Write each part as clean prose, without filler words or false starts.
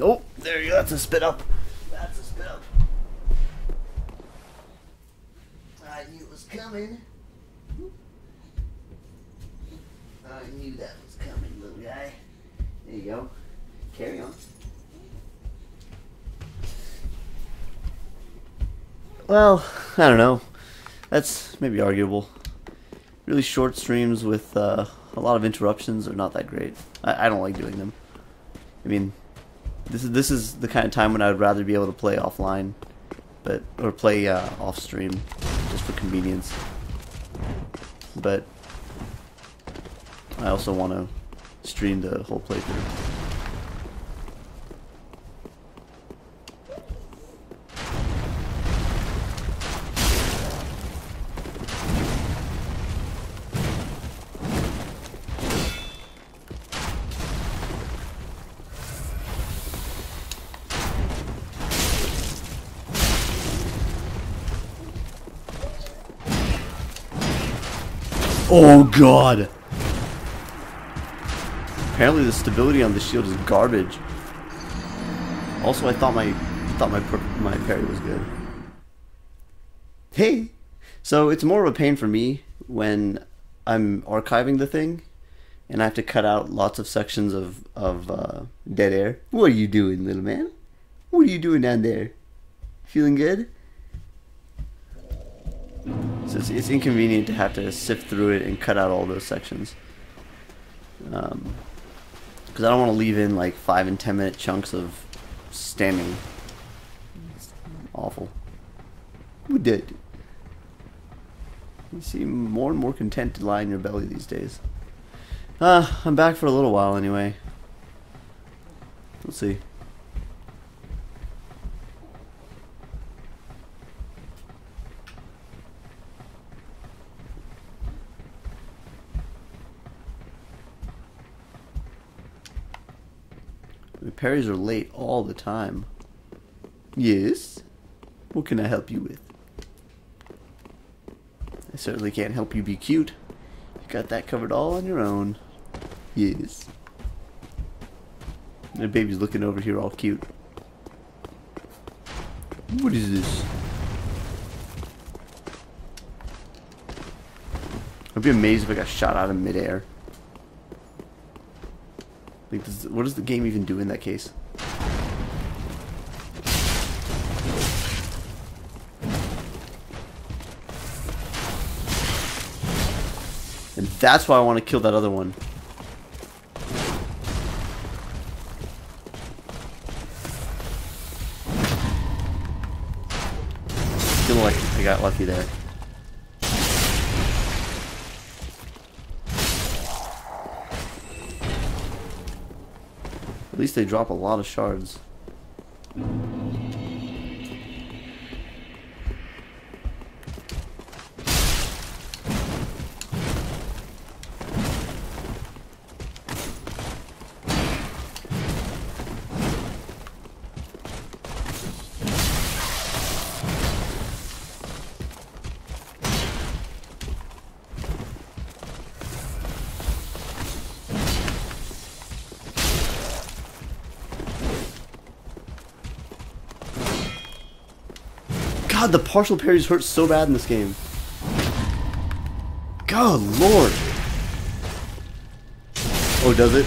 Oh, there you go. That's a spit up. That's a spit up. I knew it was coming. I knew that was coming, little guy. There you go. Carry on. Well, I don't know. That's maybe arguable. Really short streams with a lot of interruptions are not that great. I don't like doing them. I mean, this is the kind of time when I would rather be able to play offline, but or play off stream just for convenience. But I also want to stream the whole playthrough. Oh god! Apparently the stability on the shield is garbage. Also, I thought my parry was good. Hey! So it's more of a pain for me when I'm archiving the thing and I have to cut out lots of sections of dead air. What are you doing, little man? What are you doing down there? Feeling good? So it's inconvenient to have to sift through it and cut out all those sections. Because I don't want to leave in like 5- and 10-minute chunks of standing. It's awful. We did. You seem more and more content to lie in your belly these days. I'm back for a little while anyway. We'll see. The parries are late all the time. Yes? What can I help you with? I certainly can't help you be cute. You got that covered all on your own. Yes. The baby's looking over here all cute. What is this? I'd be amazed if I got shot out of midair. Like, what does the game even do in that case? And that's why I want to kill that other one. Feel like I got lucky there. At least they drop a lot of shards. God, the partial parries hurt so bad in this game. God, lord. Oh, does it?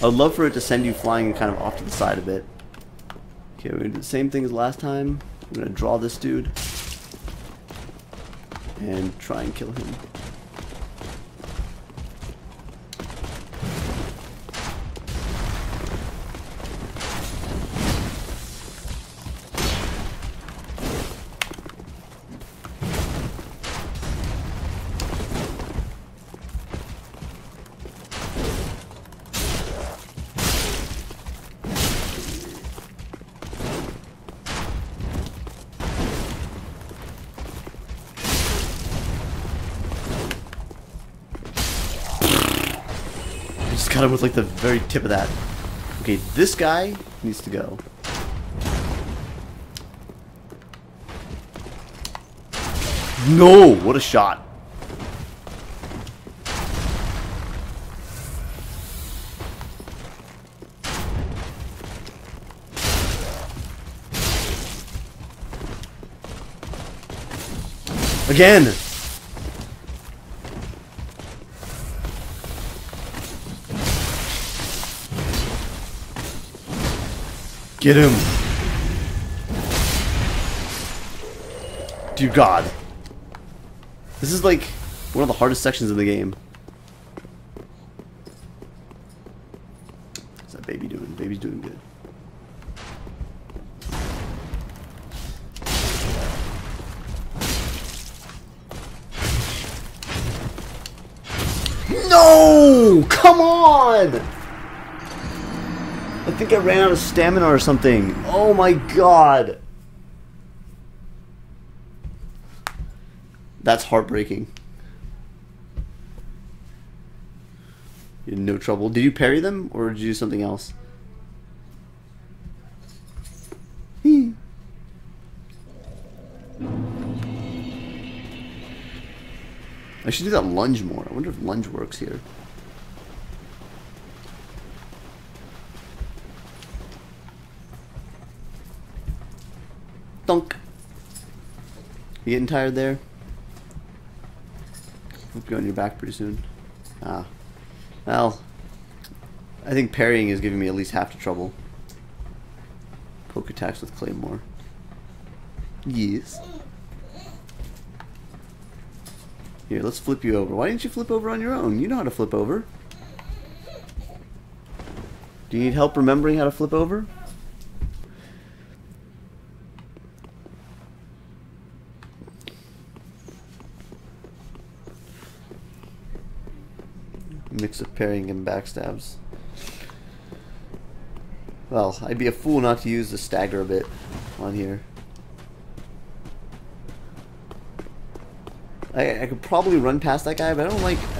I'd love for it to send you flying kind of off to the side a bit. Okay, we're gonna do the same thing as last time. We're gonna draw this dude. And try and kill him. Got him with like the very tip of that. Okay, this guy needs to go. No! What a shot! Again! Get him! Dude, God. This is like one of the hardest sections of the game. What's that baby doing? Baby's doing good. No! Come on! I think I ran out of stamina or something. Oh my god. That's heartbreaking. You had no trouble. Did you parry them or did you do something else? I should do that lunge more. I wonder if lunge works here. Thunk. You getting tired there? Hope you're on your back pretty soon. Ah. Well, I think parrying is giving me at least half the trouble. Poke attacks with Claymore. Yes. Here, let's flip you over. Why didn't you flip over on your own? You know how to flip over. Do you need help remembering how to flip over? Mix of parrying and backstabs. Well, I'd be a fool not to use the stagger a bit on here. I could probably run past that guy, but I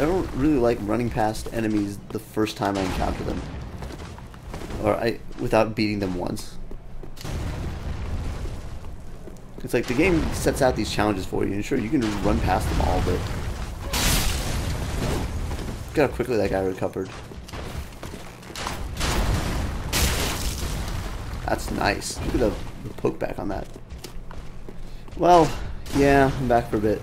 don't really like running past enemies the first time I encounter them, or without beating them once. It's like the game sets out these challenges for you, and sure you can just run past them all, but look how quickly that guy recovered. That's nice. Look at the poke back on that. Well, yeah, I'm back for a bit.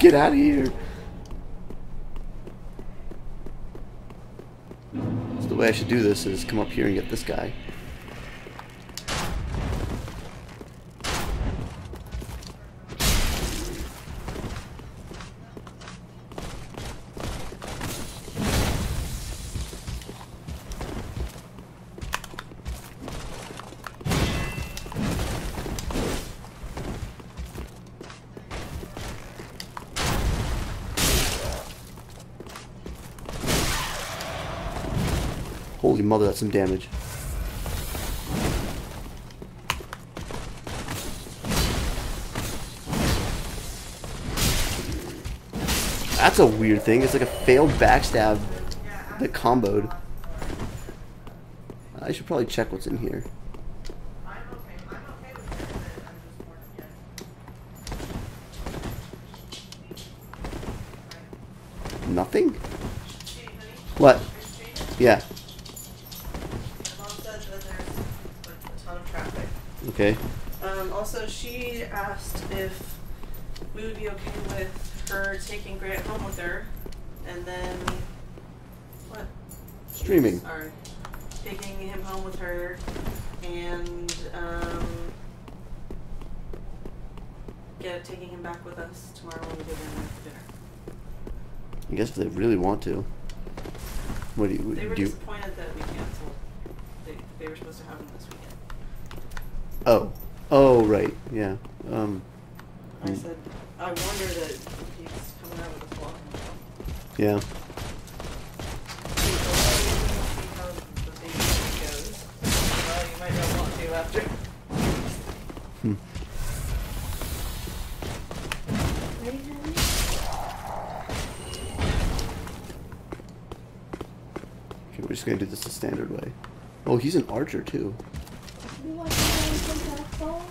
Get out of here. So the way I should do this is come up here and get this guy. Holy mother, that's some damage. That's a weird thing. It's like a failed backstab that comboed. I should probably check what's in here. Nothing? What? Yeah. Okay. Also, she asked if we would be okay with her taking Grant home with her, and then what? Streaming. Sorry, taking him home with her, and taking him back with us tomorrow when we go down for dinner. I guess if they really want to. What do you? They were disappointed that we canceled. They were supposed to have him this weekend. Oh. Oh, right. Yeah. I said, I wonder that he's coming out with a flaw. Yeah. Well, you might not want to after. Hmm. Okay, we're just going to do this the standard way. Oh, he's an archer, too. You want to play some basketball?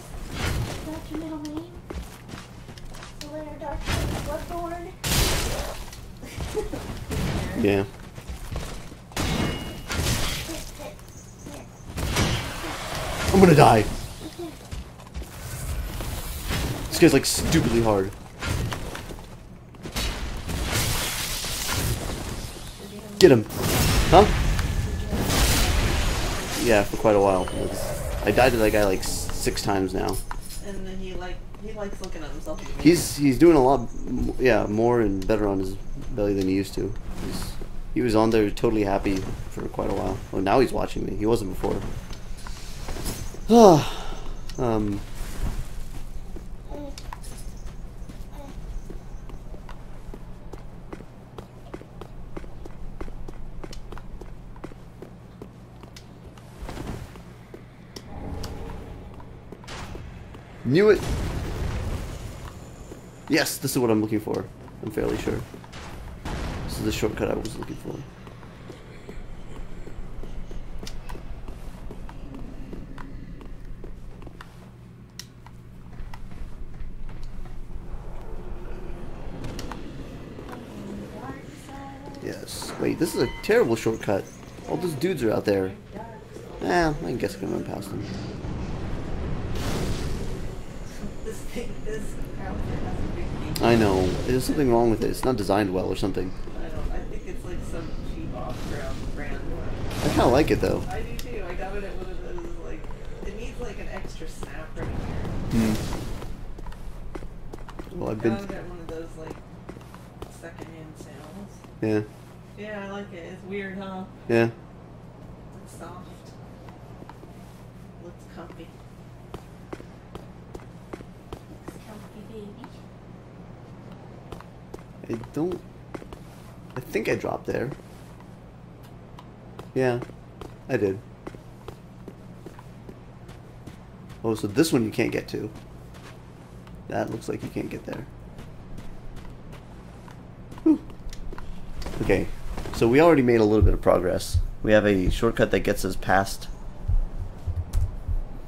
Yeah. I'm gonna die. This guy's like stupidly hard. Get him. Huh? Yeah, for quite a while. I died to that guy like 6 times now. And then he likes looking at himself. He's doing a lot, more and better on his belly than he used to. He was on there totally happy for quite a while. Well, now he's watching me. He wasn't before. Knew it. Yes, this is what I'm looking for. I'm fairly sure. This is the shortcut I was looking for. Yes. Wait, this is a terrible shortcut. All those dudes are out there. I guess I can run past them. I know. There's something wrong with it. It's not designed well or something. I think it's like some cheap off-ground brand. I kind of like it though. I do too. I got it at one of those, like, it needs like an extra snap right here. Well, I've been... I got it at one of those like second-hand sales. Yeah. Yeah, I like it. It's weird, huh? Yeah. It's soft. It looks comfy. I think I dropped there. Yeah, I did. Oh, so this one you can't get to. That looks like you can't get there. Whew. Okay, so we already made a little bit of progress. We have a shortcut that gets us past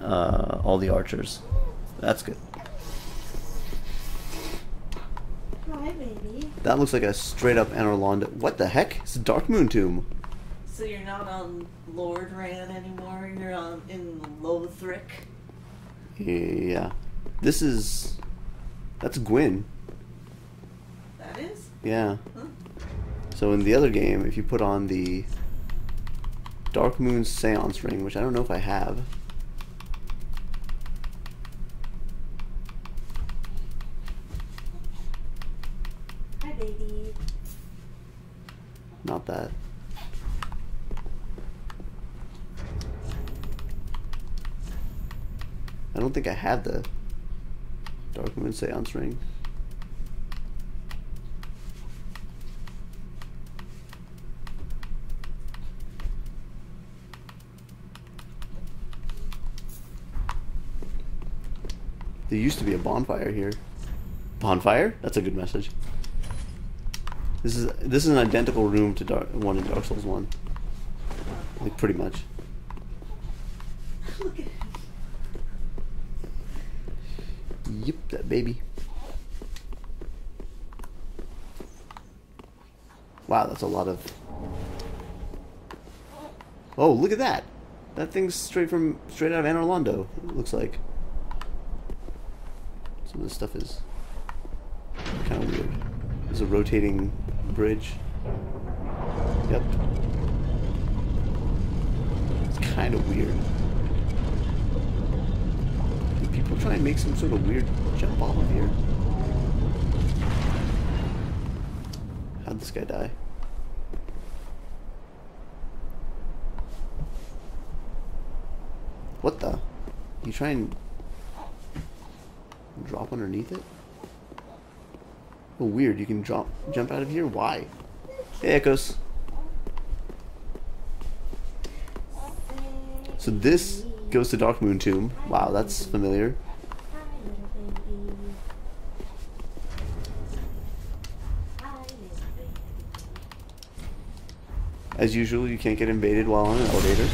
all the archers. That's good. That looks like a straight up Anor Londo. What the heck? It's a Darkmoon Tomb. So you're not on Lordran anymore. You're on in Lothric. Yeah. This is. That's Gwyn. That is. Yeah. Huh? So in the other game, if you put on the Darkmoon Seance ring, which I don't know if I have. Not that. I don't think I have the Darkmoon Seance ring. There used to be a bonfire here. Bonfire? That's a good message. This is an identical room to one in Dark Souls 1. Like, pretty much. Look at him. Yep, that baby. Wow, that's a lot of... Oh, look at that! That thing's straight out of Anor Londo, it looks like. Some of this stuff is kind of weird. There's a rotating... bridge. Yep. It's kind of weird. Do people try and make some sort of weird jump off of here? How'd this guy die? What the? You try and drop underneath it? Oh, weird, you can jump out of here? Why? Hey, Echoes. So this goes to Darkmoon Tomb. Wow, that's familiar. As usual, you can't get invaded while on an elevator.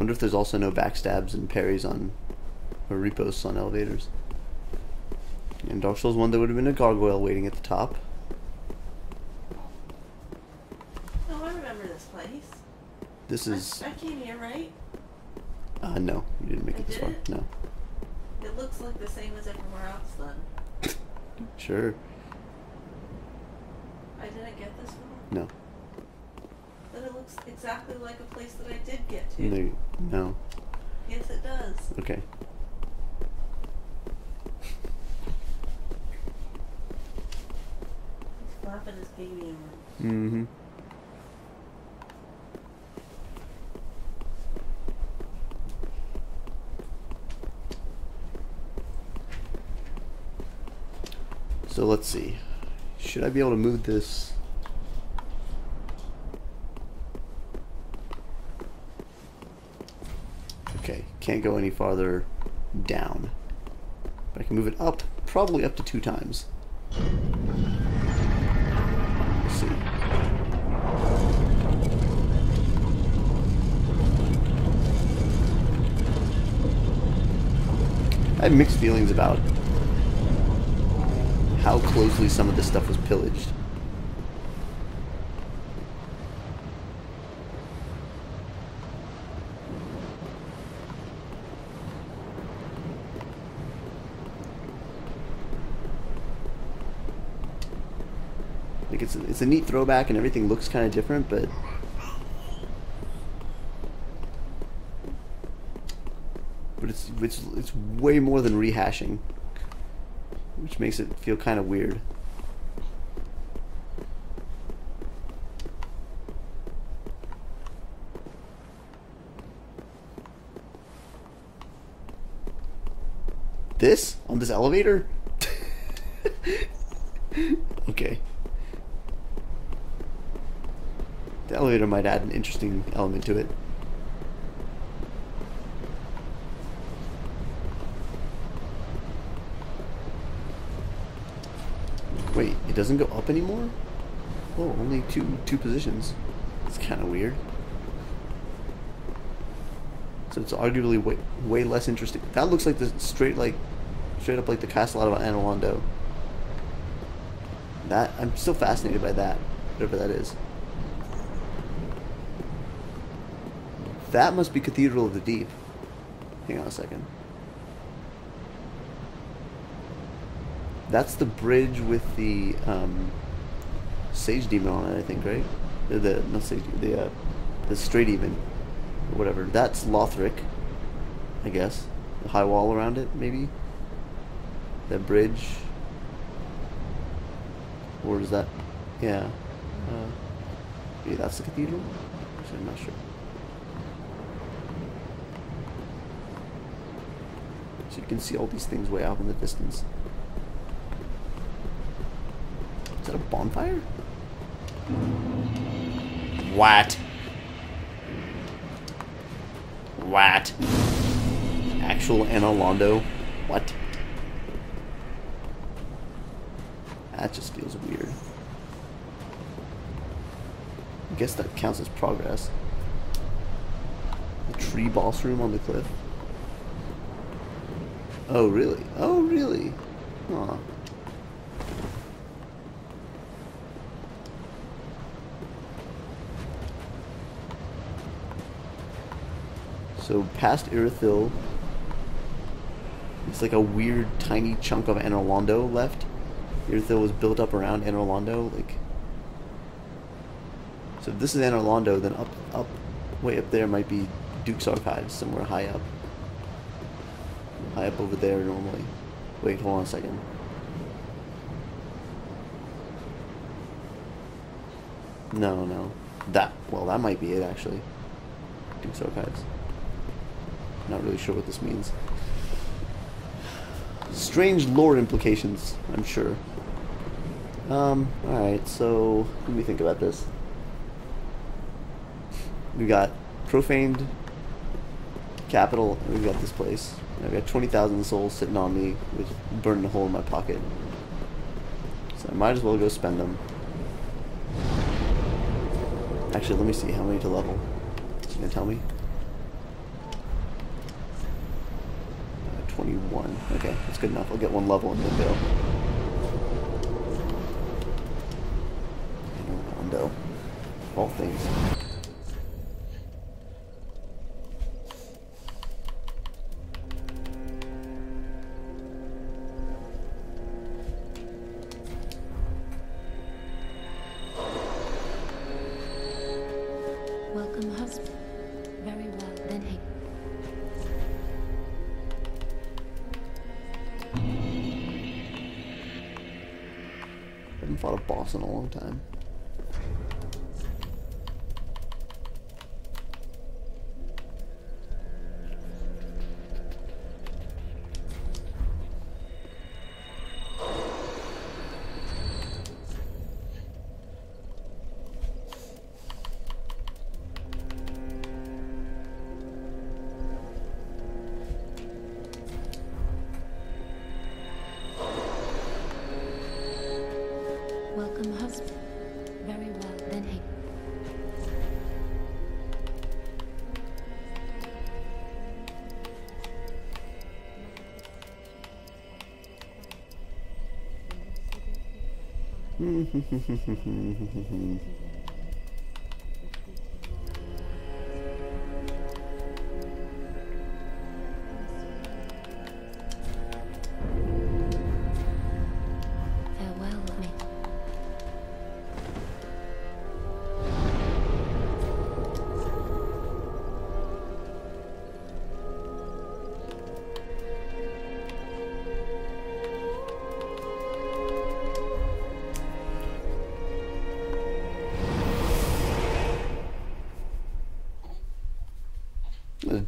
Wonder if there's also no backstabs and parries on, or reposts on elevators. In Dark Souls 1, there would have been a gargoyle waiting at the top. Oh, I remember this place. This is... I came here, right? No. You didn't make it this far. No. It looks like the same as everywhere else, then. Sure. I didn't get this one? No. But it looks exactly like a place that I did get to. No. Yes, it does. Okay. He's flapping his baby around. Mm-hmm. So let's see. Should I be able to move this? Okay, can't go any farther down. But I can move it up, probably up to 2 times. Let's see. I have mixed feelings about how closely some of this stuff was pillaged. Like it's a neat throwback and everything looks kind of different, but it's way more than rehashing. Which makes it feel kind of weird. This? On this elevator? Okay. The elevator might add an interesting element to it. Wait, it doesn't go up anymore? Oh, only two positions. It's kind of weird. So it's arguably way less interesting. That looks like the straight up like the castle out of Anor Londo. That I'm still fascinated by that, whatever that is. That must be Cathedral of the Deep. Hang on a second. That's the bridge with the Sage Demon on it, I think, right? The Stray Demon, or whatever. That's Lothric, I guess. The High Wall around it, maybe. That bridge, or is that? Yeah, maybe that's the cathedral. Actually, I'm not sure. So you can see all these things way out in the distance. Is that a bonfire? What? What? Actual Anor Londo? What? That just feels weird. I guess that counts as progress. The tree boss room on the cliff. Oh, really? Oh, really? Aw. So past Irithyll, it's like a weird tiny chunk of Anor Londo left. Irithyll was built up around Anor Londo, like. So if this is Anor Londo, then up, way up there might be Duke's Archives, somewhere high up. High up over there normally. Wait, hold on a second. No. That might be it actually. Duke's Archives. Not really sure what this means. Strange lore implications, I'm sure. Alright, so let me think about this. We got profaned capital, and we've got this place. I've got 20,000 souls sitting on me, which burning a hole in my pocket. So I might as well go spend them. Actually, let me see how many to level. Is it going to tell me? 21. Okay, that's good enough. I'll get one level and then go. And Londo. All things. Welcome, husband. Very well, then hey. I haven't fought a boss in a long time. Farewell, me.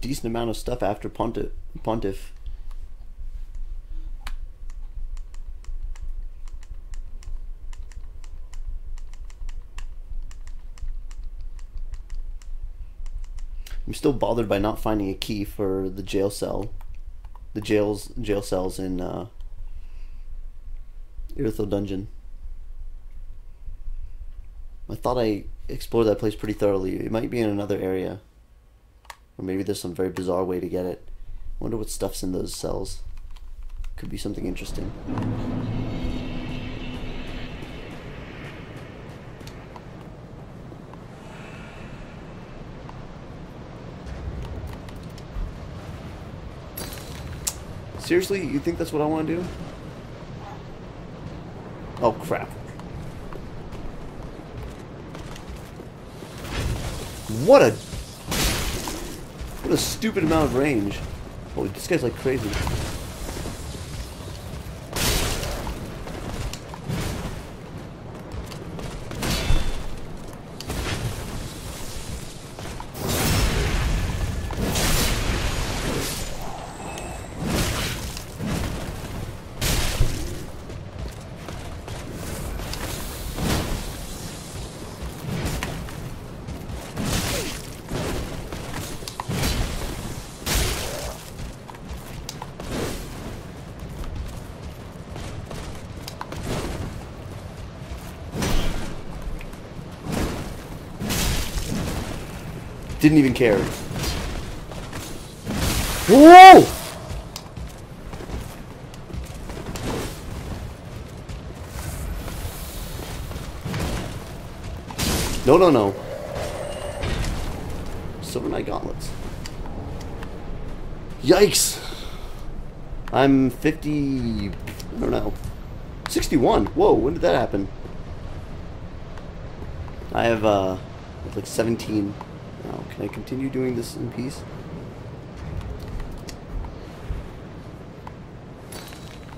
Decent amount of stuff after Pontiff. I'm still bothered by not finding a key for the jail cell, the jail cells in Irithyll Dungeon. I thought I explored that place pretty thoroughly. It might be in another area. Or maybe there's some very bizarre way to get it. I wonder what stuff's in those cells. Could be something interesting. Seriously, you think that's what I want to do? Oh crap. What a stupid amount of range. Holy, this guy's like crazy. Didn't even care. Whoa! No, no, no. Silver Knight Gauntlets. Yikes! I'm 50... I don't know. 61. Whoa, when did that happen? I have, like 17... Now, can I continue doing this in peace?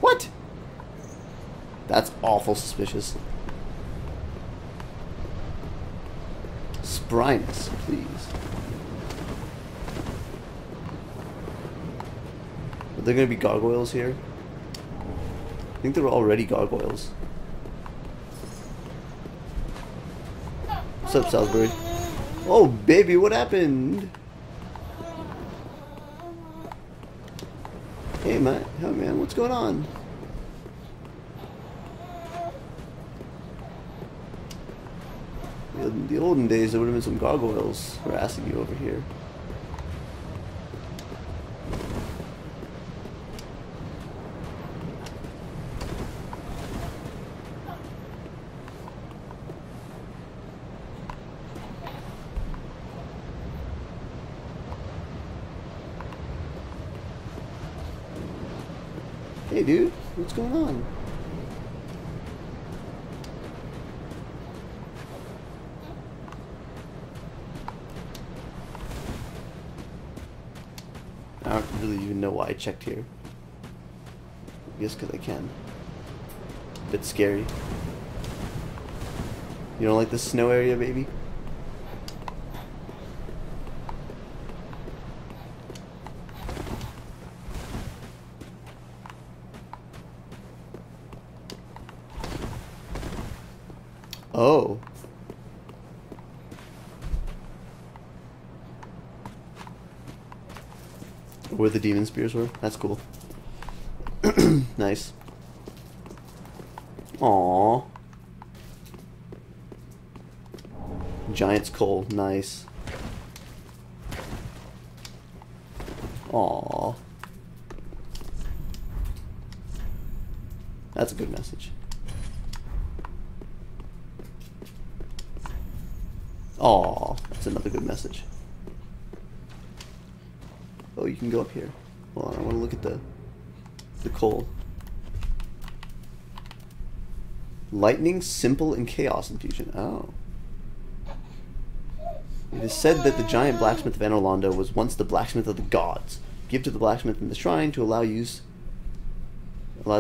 What? That's awful suspicious. Spryness, please. Are there going to be gargoyles here? I think there were already gargoyles. What's up, Salisbury? Oh, baby, what happened? Hey, man. Oh, man, what's going on? In the olden days, there would have been some gargoyles harassing you over here. dude. What's going on? I don't really even know why I checked here. I guess because I can. A bit scary. You don't like the snow area, baby? Oh. Where the demon spears were? That's cool. Nice. Aww. Giant's coal. Nice. Aww. That's a good message. Aww, that's another good message. Oh, you can go up here. Hold on, I want to look at the coal. Lightning, simple, and chaos infusion. Oh. It is said that the giant blacksmith of Anor Londo was once the blacksmith of the gods. Give to the blacksmith in the shrine to allow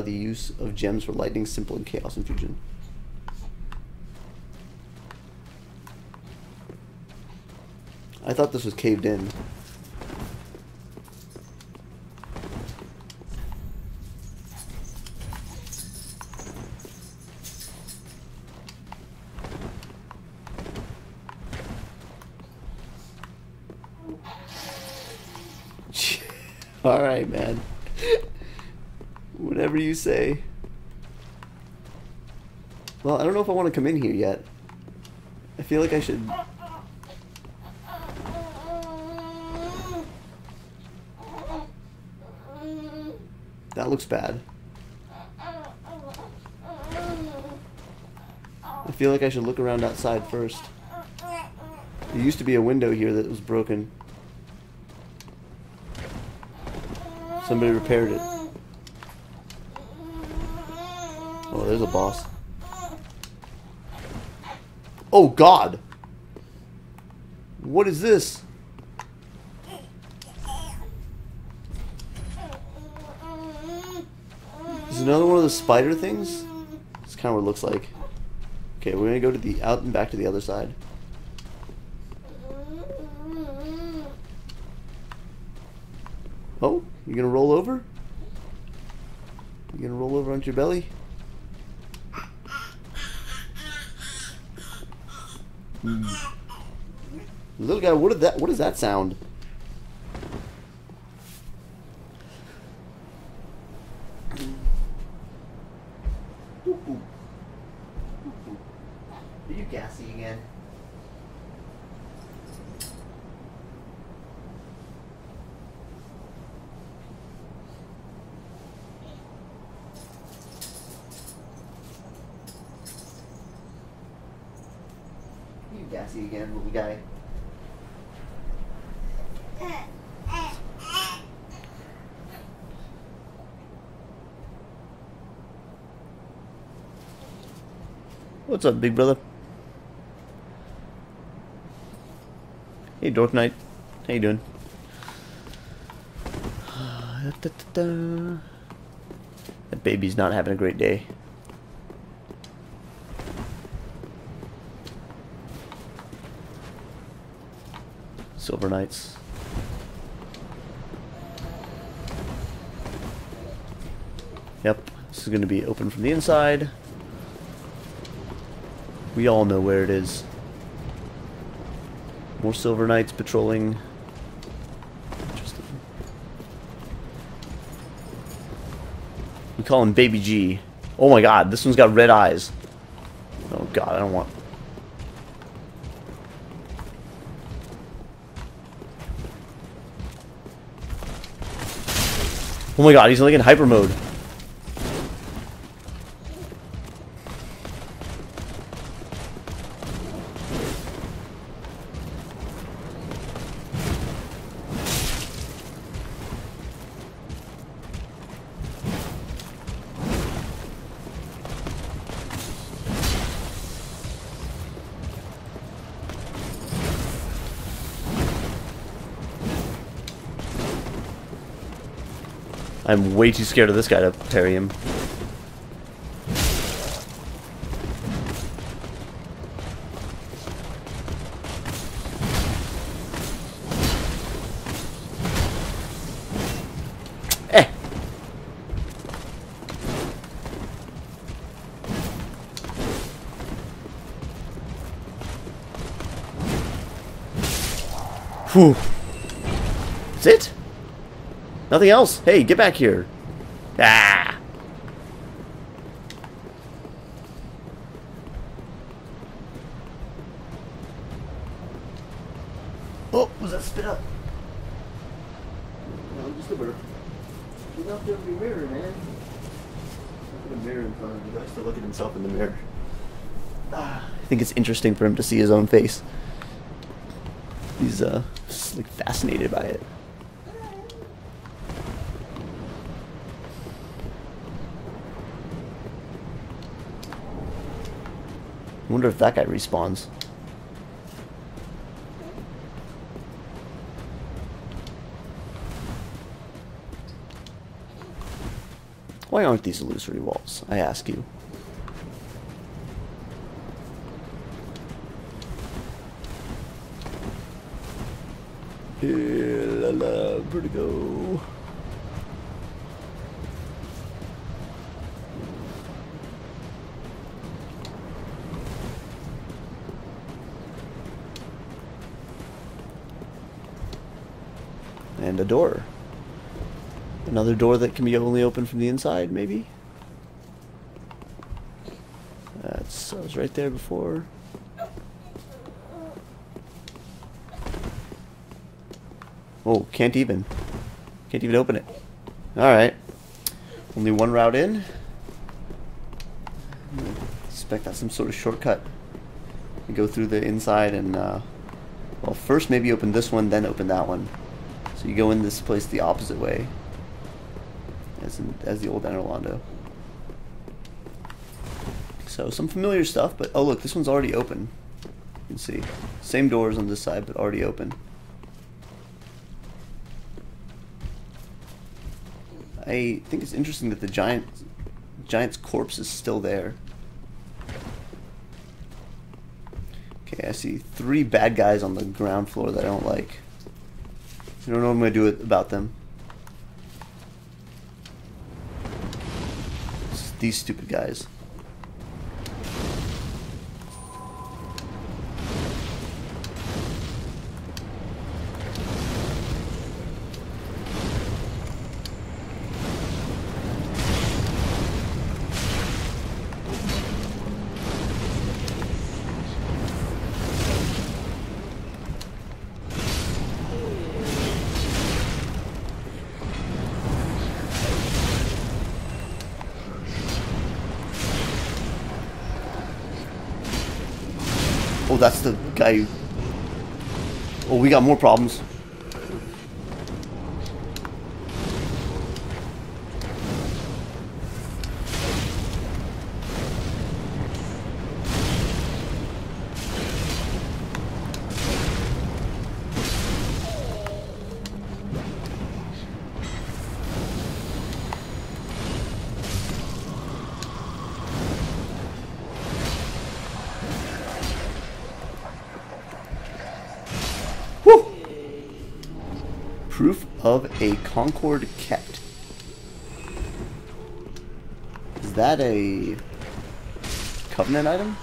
the use of gems for lightning, simple, and chaos infusion. I thought this was caved in. All right, man. Whatever you say. Well, I don't know if I want to come in here yet. I feel like I should... That looks bad. I feel like I should look around outside first. There used to be a window here that was broken. Somebody repaired it. Oh, there's a boss. Oh God! What is this? Another one of the spider things? That's kind of what it looks like. Okay, we're gonna go to the out and back to the other side. Oh, you're gonna roll over? You're gonna roll over onto your belly? Little guy, what does that sound? What's up, big brother? Hey, Dark Knight. How you doing? That baby's not having a great day. Silver Knights. Yep, this is going to be open from the inside. We all know where it is. More Silver Knights patrolling. Interesting. We call him Baby G. Oh my God, this one's got red eyes. Oh God, I don't want... Oh my God, he's like in hyper mode. I'm way too scared of this guy to parry him. Whew. That's it? Nothing else? Hey, get back here. Ah! Oh, was that spit up? No, just a mirror. There's not going to be a mirror, man. Look at a mirror in front of me. He likes to look at himself in the mirror. Ah, I think it's interesting for him to see his own face. He's just, like, fascinated by it. I wonder if that guy respawns. Why aren't these illusory walls? I ask you. La la, vertigo. And a door. Another door that can be only opened from the inside, maybe? I was right there before. Oh, can't even. Can't even open it. Alright. Only one route in. I suspect that's some sort of shortcut. You go through the inside and, well, first maybe open this one, then open that one. So you go in this place the opposite way. As the old Anor Londo. So, some familiar stuff, but, oh look, this one's already open. You can see. Same doors on this side, but already open. I think it's interesting that the giant's corpse is still there. Okay, I see three bad guys on the ground floor that I don't like. I don't know what I'm going to do about them. It's these stupid guys. Oh, that's the guy who... Oh, we got more problems. Proof of a Concord kept. Is that a covenant item?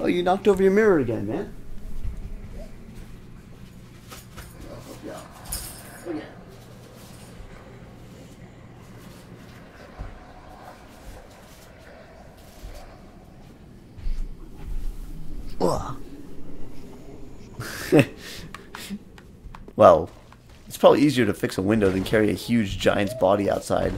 Oh, you knocked over your mirror again, man. Well, it's probably easier to fix a window than carry a huge giant's body outside.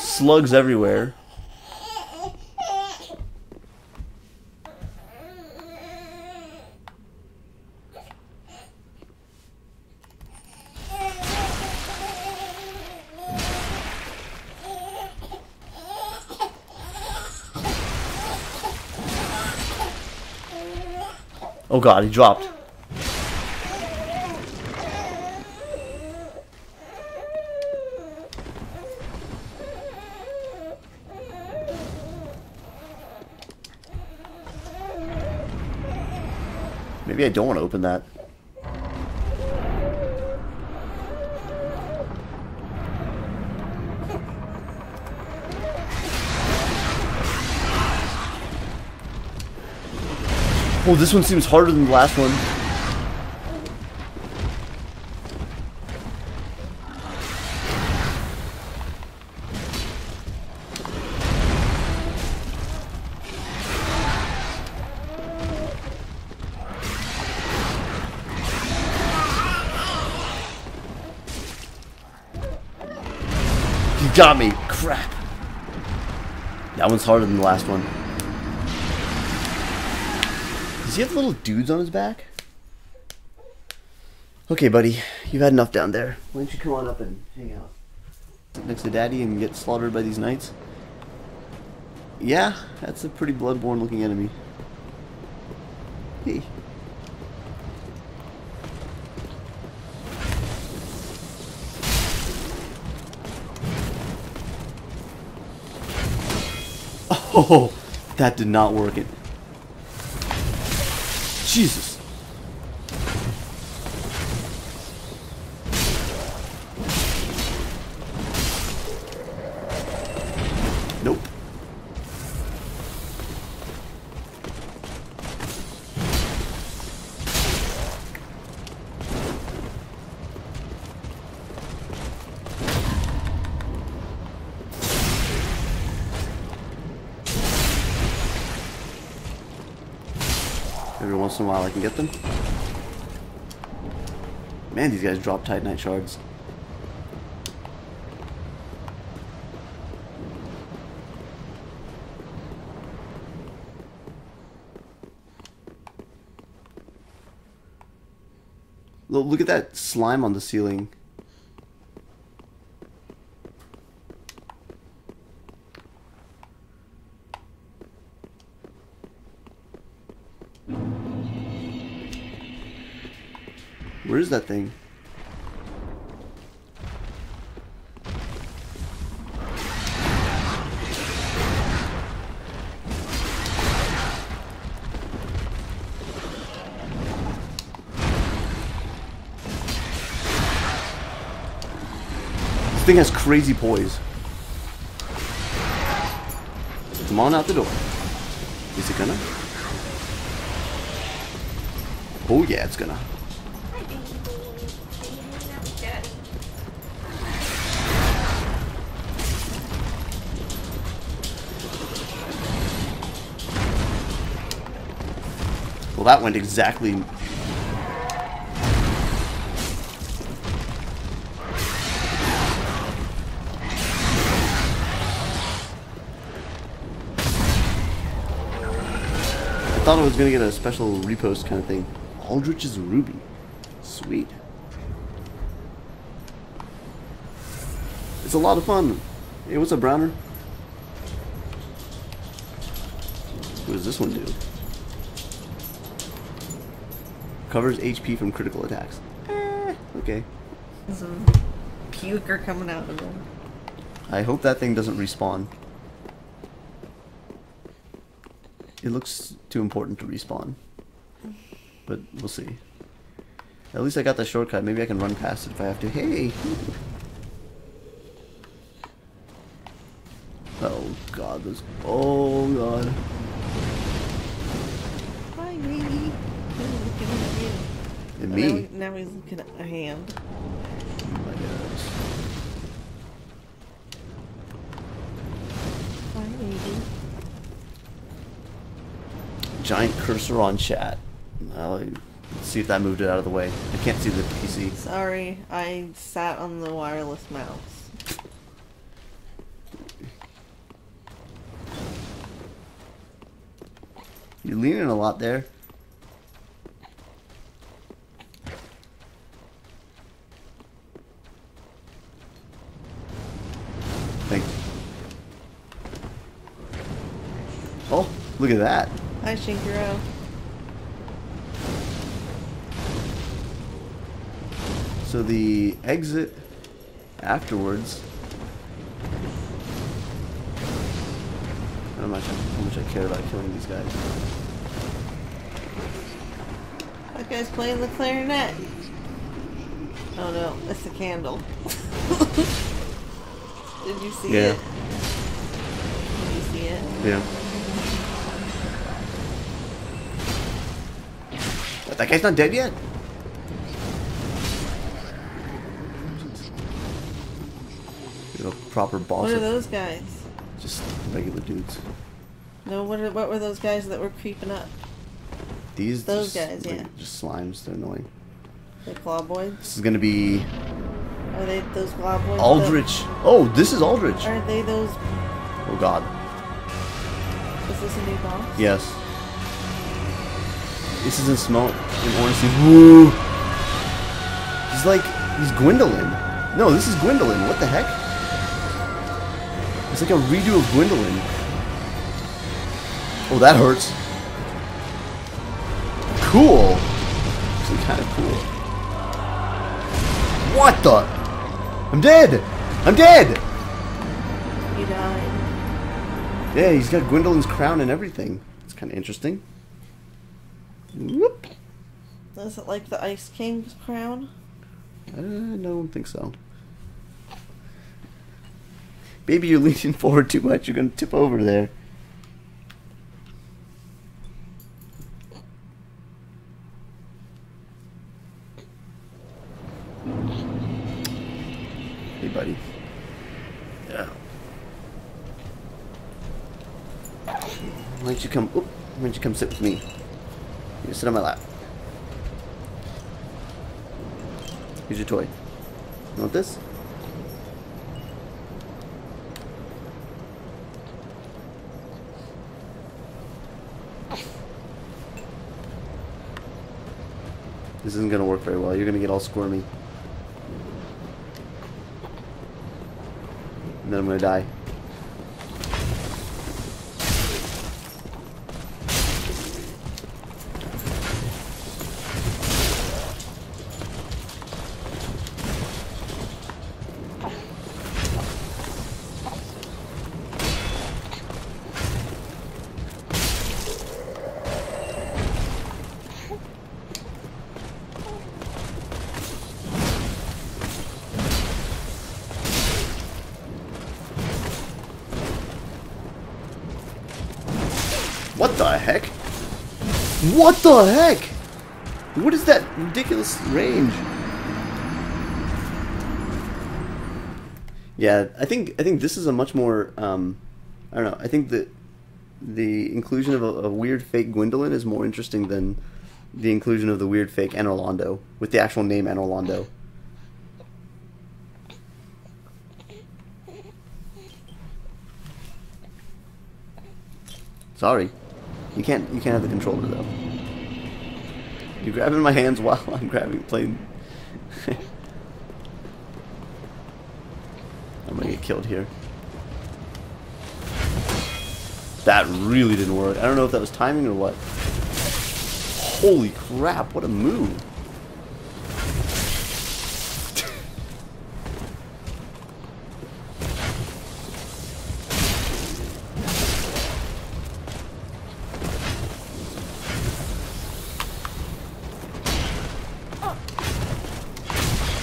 Slugs everywhere. Oh god, he dropped. Maybe I don't want to open that. Oh, this one seems harder than the last one. You got me. Crap. That one's harder than the last one. Does he have little dudes on his back? Okay, buddy. You've had enough down there. Why don't you come on up and hang out next to Daddy and get slaughtered by these knights? Yeah, that's a pretty bloodborne looking enemy. Hey. Oh, that did not work. It. Jesus. Nope. Every once in a while I can get them. Man, these guys drop Titanite shards. Look at that slime on the ceiling. Where is that thing? This thing has crazy poise. Come on out the door. Is it gonna? Oh yeah, it's gonna. Well, that went exactly. I thought I was going to get a special repost kind of thing. Aldrich's Ruby. Sweet. It's a lot of fun. Hey, what's up, Browner? What does this one do? Covers HP from critical attacks. Okay. Some puke are coming out of them. I hope that thing doesn't respawn. It looks too important to respawn. But we'll see. At least I got the shortcut. Maybe I can run past it if I have to. Hey! Oh god, those. Oh god. Hi, baby. And me. Now he's looking at a hand. Oh my gosh. Hi, baby. Giant cursor on chat. Let's see if that moved it out of the way. I can't see the PC. Sorry, I sat on the wireless mouse. You're leaning a lot there. Look at that. I shake your out. So the exit afterwards, how much I care about killing these guys. That guy's playing the clarinet. Oh no, that's the candle. Did you see it? Did you see it? Yeah. But that guy's not dead yet? You know, proper boss. What are those guys? Just regular dudes. No, what were those guys that were creeping up? These guys, like, yeah. Just slimes, they're annoying. The Clawboys? This is gonna be... Are they those Clawboys? Aldrich! That... Oh, this is Aldrich! Are they those... Oh god. Is this a new boss? Yes. This isn't smoke. Honestly, woo! He's like... He's Gwyndolin. No, this is Gwyndolin. What the heck? It's like a redo of Gwyndolin. Oh, that hurts. Cool! Kind of cool. What the? I'm dead! I'm dead! You died. Yeah, he's got Gwyndolin's crown and everything. It's kind of interesting. Whoop. Is it like the Ice King's crown? I don't think so. Baby, you're leaning forward too much. You're going to tip over there. Buddy. Yeah. Why don't you come? Oop, why don't you come sit with me? You sit on my lap. Here's your toy. You want this? This isn't gonna work very well. You're gonna get all squirmy. Then I'm gonna die. What the heck? What the heck? What is that ridiculous range? Yeah, I think this is a much more I don't know. I think that the inclusion of a weird fake Gwyndolin is more interesting than the inclusion of the weird fake Anor Londo with the actual name Anor Londo. Sorry. You can't have the controller though. You're grabbing my hands while I'm playing. I'm gonna get killed here. That really didn't work. I don't know if that was timing or what. Holy crap! What a move!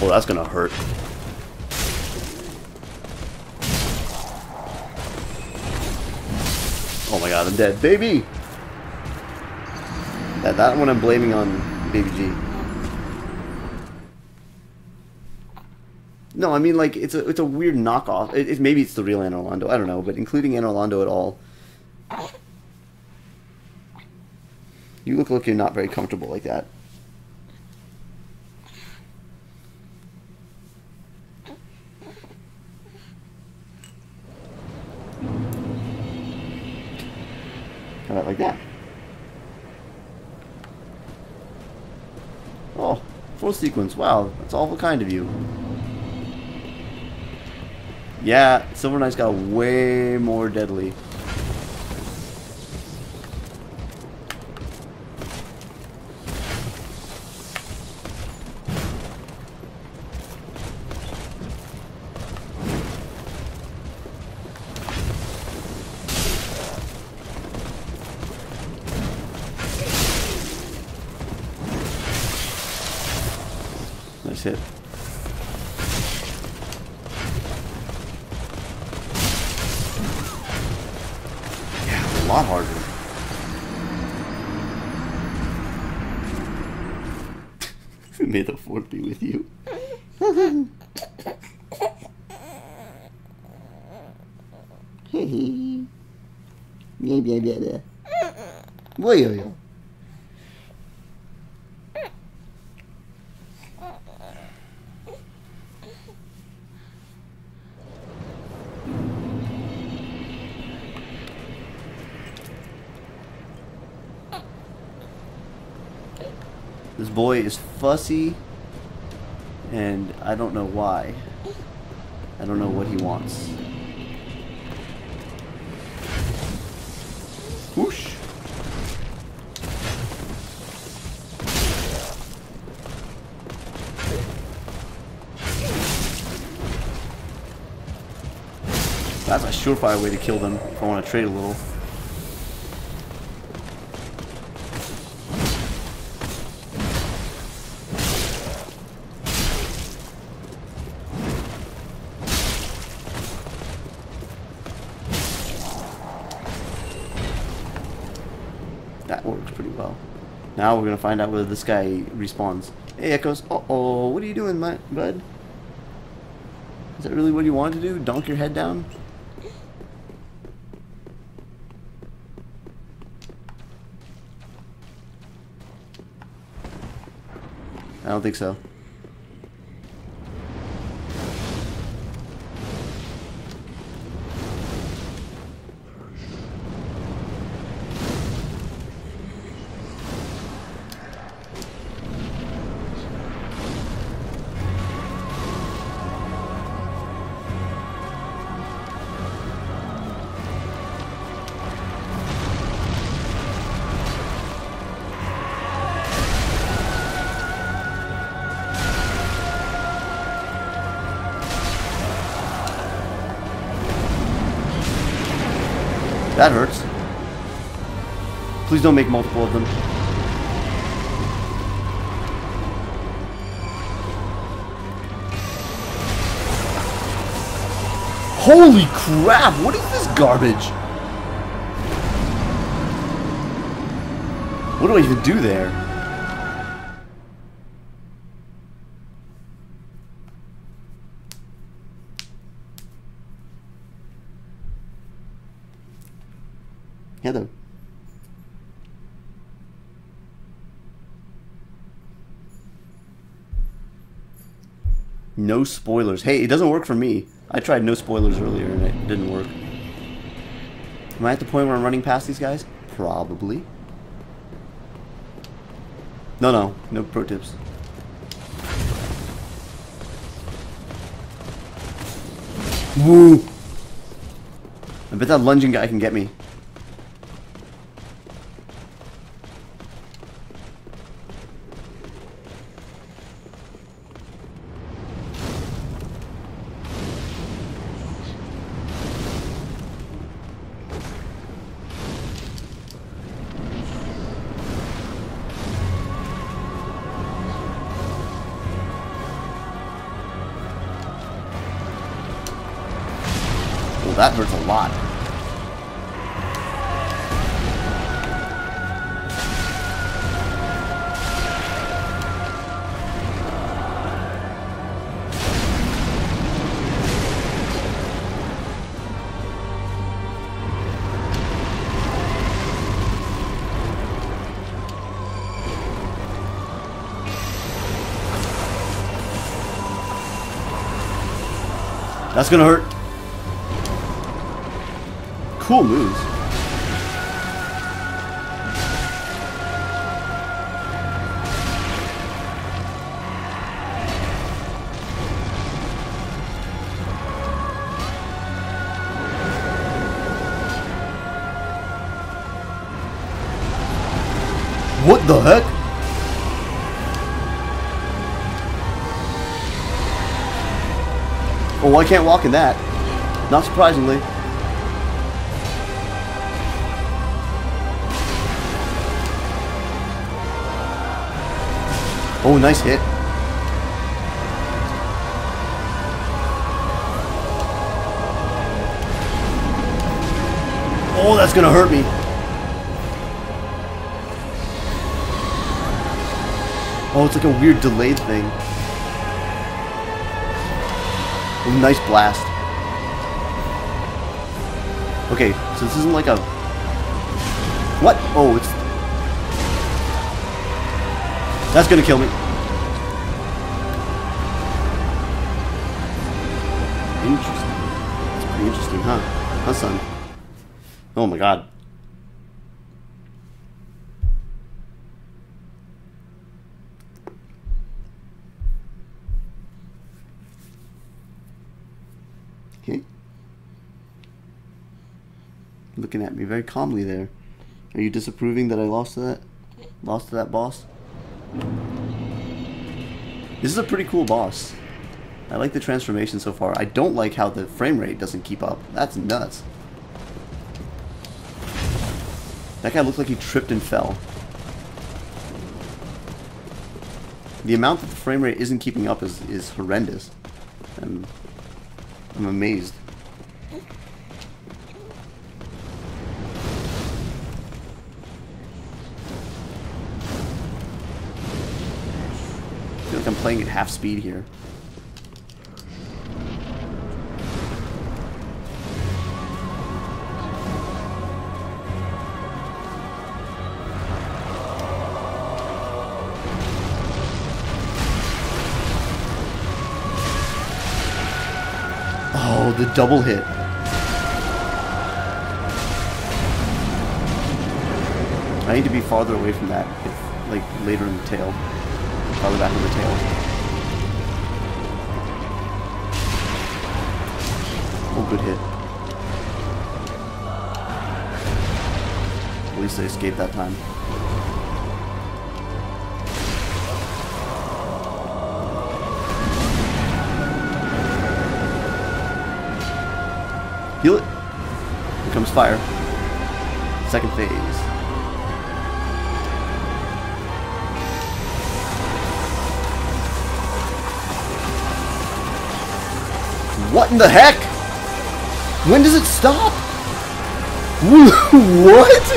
Oh, that's gonna hurt. Oh my god, I'm dead. Baby! That one I'm blaming on Baby G. No, I mean, like, it's a weird knockoff. Maybe it's the real Anor Londo, I don't know, but including Anor Londo at all... You look like you're not very comfortable like that. About like that. Oh, full sequence. Wow, that's awful kind of you. Yeah, Silver Knight's got way more deadly. finish it. Yeah, it's a lot harder. May the fourth be with you. Hey, yo. This boy is fussy, and I don't know why. I don't know what he wants. Whoosh! That's a surefire way to kill them if I want to trade a little. Now we're gonna find out whether this guy respawns. Hey, Echoes. Uh-oh, what are you doing, my bud? Is that really what you wanted to do? Dunk your head down? I don't think so. That hurts. Please don't make multiple of them. Holy crap! What is this garbage? What do I even do there? Hello. No spoilers. Hey, it doesn't work for me. I tried no spoilers earlier and it didn't work. Am I at the point where I'm running past these guys? Probably. No pro tips. Woo! I bet that lunging guy can get me. That hurts a lot. That's gonna hurt. Cool moves. What the heck? Oh, I can't walk in that. Not surprisingly. Oh, nice hit. Oh, that's gonna hurt me. Oh, it's like a weird delayed thing. Oh, nice blast. Okay, so this isn't like a... What? Oh, it's... That's gonna kill me. Interesting. That's pretty interesting, huh? Huh, son? Oh my god. Okay. Looking at me very calmly there. Are you disapproving that I lost to that? Lost to that boss? This is a pretty cool boss. I like the transformation so far. I don't like how the frame rate doesn't keep up. That's nuts. That guy looked like he tripped and fell. The amount that the frame rate isn't keeping up is horrendous. I'm amazed. I feel like I'm playing at half speed here. The double hit. I need to be farther away from that, if, like, later in the tail. Farther back in the tail. Oh, good hit. At least I escaped that time. Heal it. Here comes fire. Second phase. What in the heck? When does it stop? What?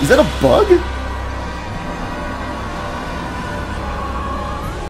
Is that a bug?